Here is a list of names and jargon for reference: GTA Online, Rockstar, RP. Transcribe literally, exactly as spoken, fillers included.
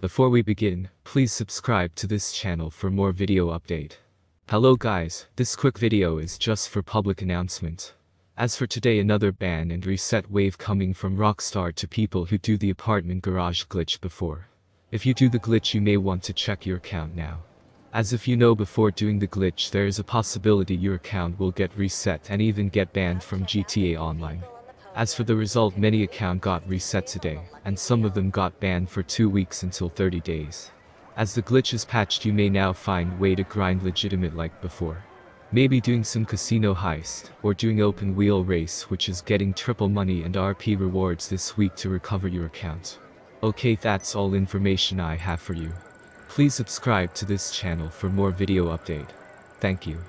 Before we begin, please subscribe to this channel for more video update. Hello guys, this quick video is just for public announcement. As for today, another ban and reset wave coming from Rockstar to people who do the apartment garage glitch before. If you do the glitch, you may want to check your account now. As if you know before doing the glitch, there is a possibility your account will get reset and even get banned from G T A Online. As for the result, many accounts got reset today, and some of them got banned for two weeks until thirty days. As the glitch is patched, you may now find way to grind legitimate like before. Maybe doing some casino heist, or doing open wheel race, which is getting triple money and R P rewards this week to recover your account. Okay, that's all information I have for you. Please subscribe to this channel for more video update. Thank you.